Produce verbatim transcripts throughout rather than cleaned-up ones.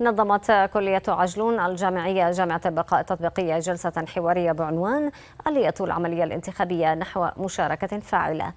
نظمت كلية عجلون الجامعية جامعة البلقاء التطبيقية جلسة حوارية بعنوان آلية العملية الانتخابية نحو مشاركة فاعلة.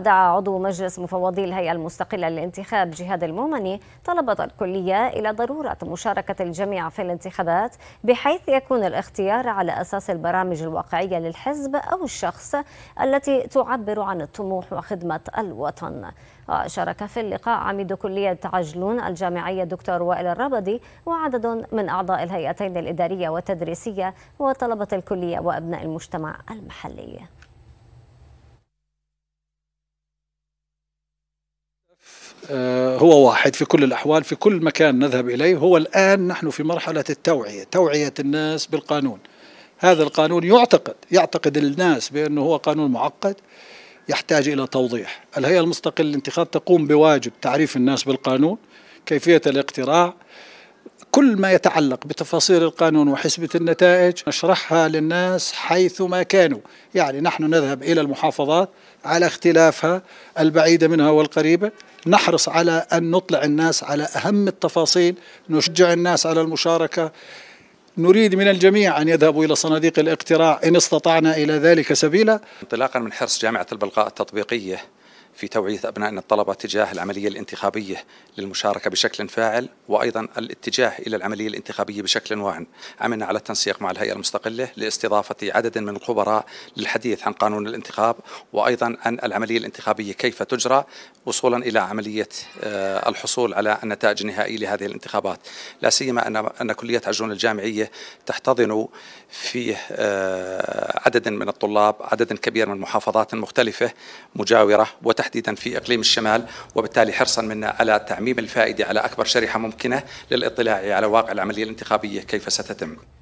دعا عضو مجلس مفوضي الهيئة المستقلة للانتخاب جهاد المومني طلبة الكلية إلى ضرورة مشاركة الجميع في الانتخابات، بحيث يكون الاختيار على أساس البرامج الواقعية للحزب أو الشخص التي تعبر عن الطموح وخدمة الوطن. وشارك في اللقاء عميد كلية عجلون الجامعية دكتور وائل الربدي وعدد من أعضاء الهيئتين الإدارية والتدريسية وطلبة الكلية وأبناء المجتمع المحلي. هو واحد في كل الأحوال، في كل مكان نذهب إليه. هو الآن نحن في مرحلة التوعية، توعية الناس بالقانون. هذا القانون يعتقد يعتقد الناس بأنه هو قانون معقد يحتاج إلى توضيح. الهيئة المستقلة للانتخاب تقوم بواجب تعريف الناس بالقانون، كيفية الاقتراع، كل ما يتعلق بتفاصيل القانون وحسبة النتائج نشرحها للناس حيثما كانوا. يعني نحن نذهب إلى المحافظات على اختلافها البعيدة منها والقريبة، نحرص على أن نطلع الناس على أهم التفاصيل، نشجع الناس على المشاركة، نريد من الجميع أن يذهبوا إلى صناديق الاقتراع إن استطعنا إلى ذلك سبيلا. انطلاقا من حرص جامعة البلقاء التطبيقية في توعية أبنائنا الطلبة تجاه العملية الانتخابية للمشاركة بشكل فاعل، وأيضا الاتجاه إلى العملية الانتخابية بشكل واعٍ، عملنا على التنسيق مع الهيئة المستقلة لاستضافة عدد من الخبراء للحديث عن قانون الانتخاب، وأيضا عن العملية الانتخابية كيف تجرى وصولا إلى عملية الحصول على النتائج النهائية لهذه الانتخابات. لا سيما أن أن كلية عجلون الجامعية تحتضن في عدد من الطلاب عدد كبير من محافظات مختلفة مجاورة وتحديدا في إقليم الشمال، وبالتالي حرصا منا على تعميم الفائدة على أكبر شريحة ممكنة للإطلاع على واقع العملية الانتخابية كيف ستتم.